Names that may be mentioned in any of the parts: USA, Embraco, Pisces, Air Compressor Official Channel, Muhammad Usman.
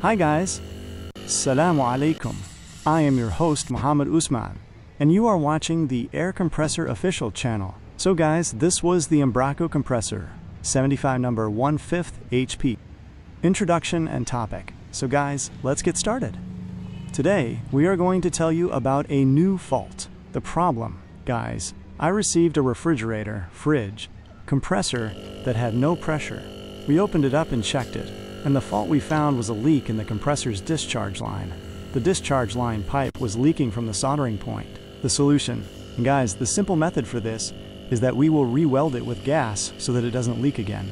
Hi guys, Assalamu alaikum. I am your host Muhammad Usman, and you are watching the Air Compressor Official Channel. So guys, this was the Embraco compressor, 75 number 1/5 HP. Introduction and topic. So guys, let's get started. Today, we are going to tell you about a new fault. The problem, guys, I received a fridge, compressor that had no pressure. We opened it up and checked it, and the fault we found was a leak in the compressor's discharge line. The discharge line pipe was leaking from the soldering point. The solution, and guys, the simple method for this is that we will re-weld it with gas so that it doesn't leak again.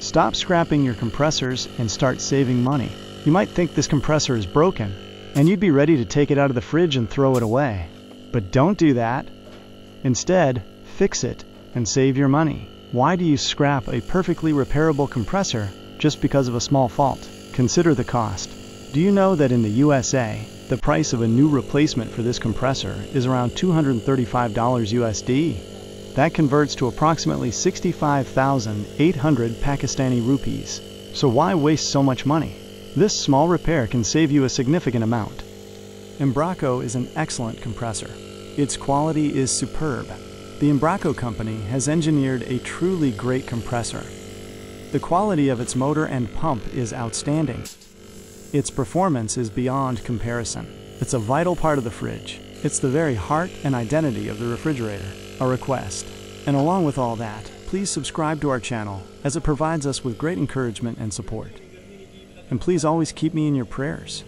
Stop scrapping your compressors and start saving money. You might think this compressor is broken, and you'd be ready to take it out of the fridge and throw it away. But don't do that. Instead, fix it and save your money. Why do you scrap a perfectly repairable compressor just because of a small fault? Consider the cost. Do you know that in the USA, the price of a new replacement for this compressor is around $235 USD? That converts to approximately 65,800 Pakistani rupees. So why waste so much money? This small repair can save you a significant amount. Embraco is an excellent compressor. Its quality is superb. The Embraco company has engineered a truly great compressor. The quality of its motor and pump is outstanding. Its performance is beyond comparison. It's a vital part of the fridge. It's the very heart and identity of the refrigerator. A request. And along with all that, please subscribe to our channel as it provides us with great encouragement and support. And please always keep me in your prayers.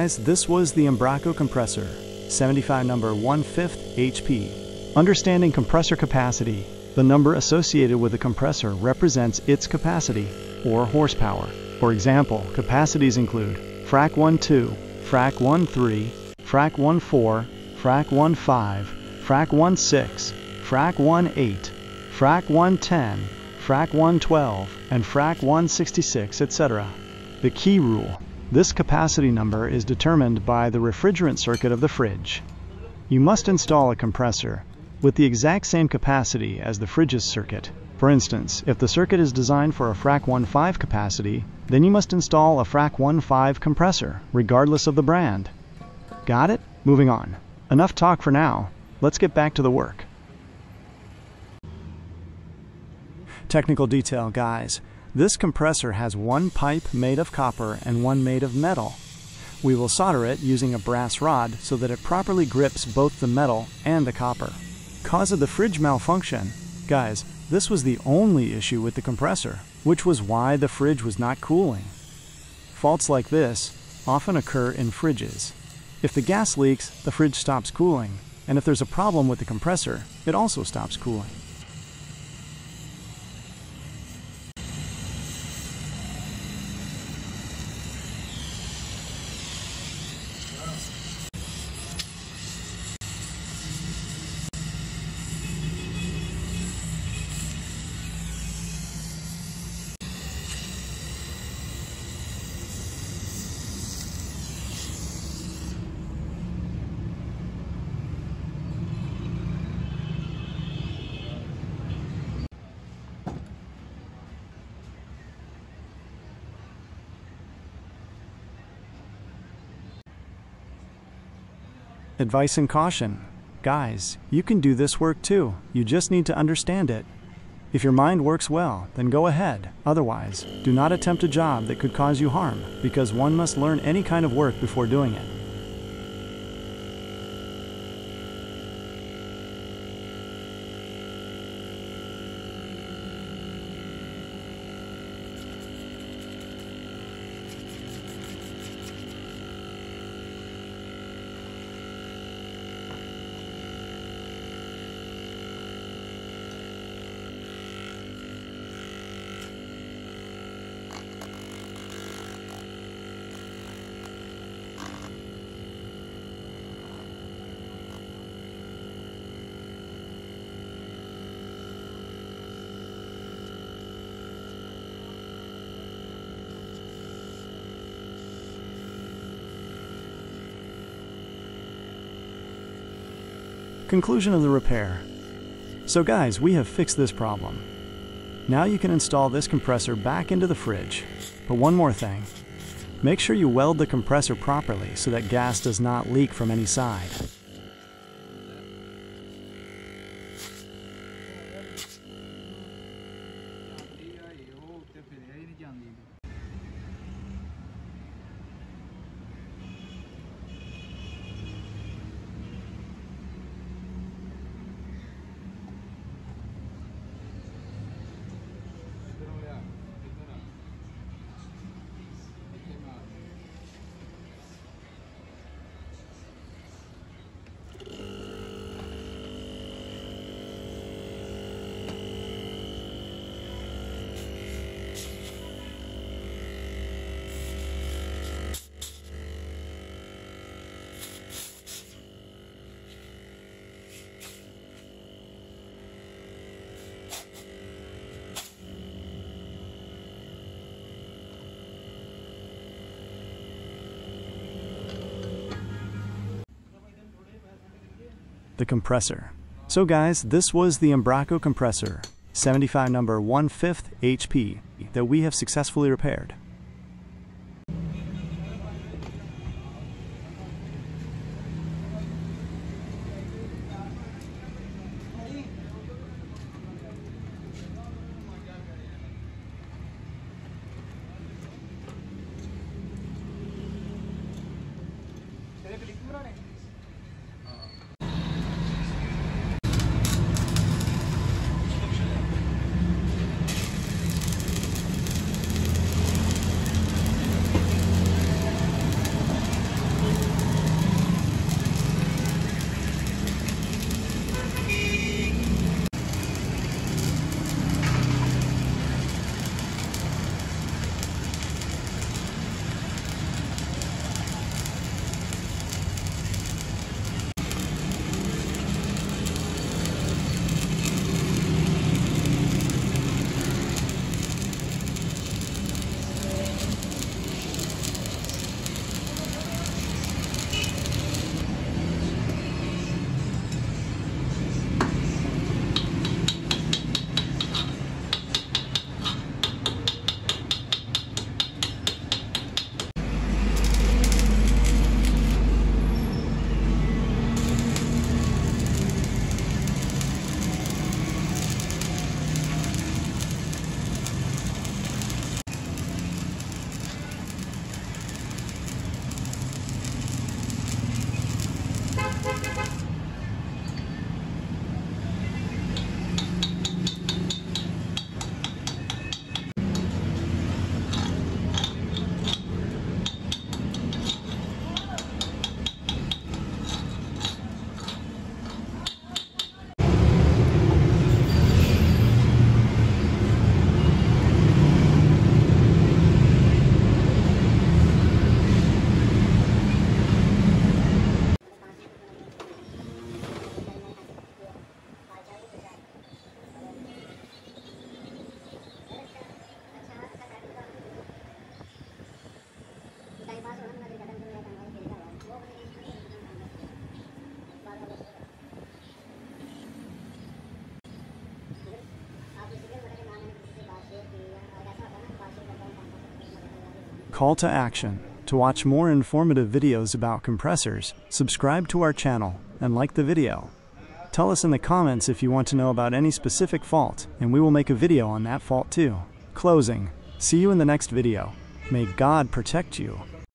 Guys, this was the Embraco compressor, 75 number 1/5 HP. Understanding compressor capacity. The number associated with a compressor represents its capacity, or horsepower. For example, capacities include Frac 1-2, Frac 1-3, Frac 1-4, Frac 1-5, Frac 1-6, Frac 1-8, Frac 1-10, Frac 1-12, and Frac 1-66, etc. The key rule. This capacity number is determined by the refrigerant circuit of the fridge. You must install a compressor with the exact same capacity as the fridge's circuit. For instance, if the circuit is designed for a Frac 1.5 capacity, then you must install a Frac 1.5 compressor, regardless of the brand. Got it? Moving on. Enough talk for now. Let's get back to the work. Technical detail, guys. This compressor has one pipe made of copper and one made of metal. We will solder it using a brass rod so that it properly grips both the metal and the copper. Cause of the fridge malfunction. Guys, this was the only issue with the compressor, which was why the fridge was not cooling. Faults like this often occur in fridges. If the gas leaks, the fridge stops cooling, and if there's a problem with the compressor, it also stops cooling. Advice and caution. Guys, you can do this work too. You just need to understand it. If your mind works well, then go ahead. Otherwise, do not attempt a job that could cause you harm, because one must learn any kind of work before doing it. Conclusion of the repair. So guys, we have fixed this problem. Now you can install this compressor back into the fridge. But one more thing. Make sure you weld the compressor properly so that gas does not leak from any side. The compressor. So guys, this was the Embraco compressor 75 number 1/5 HP that we have successfully repaired. Call to action. To watch more informative videos about compressors, subscribe to our channel and like the video. Tell us in the comments if you want to know about any specific fault, and we will make a video on that fault too. Closing. See you in the next video. May God protect you.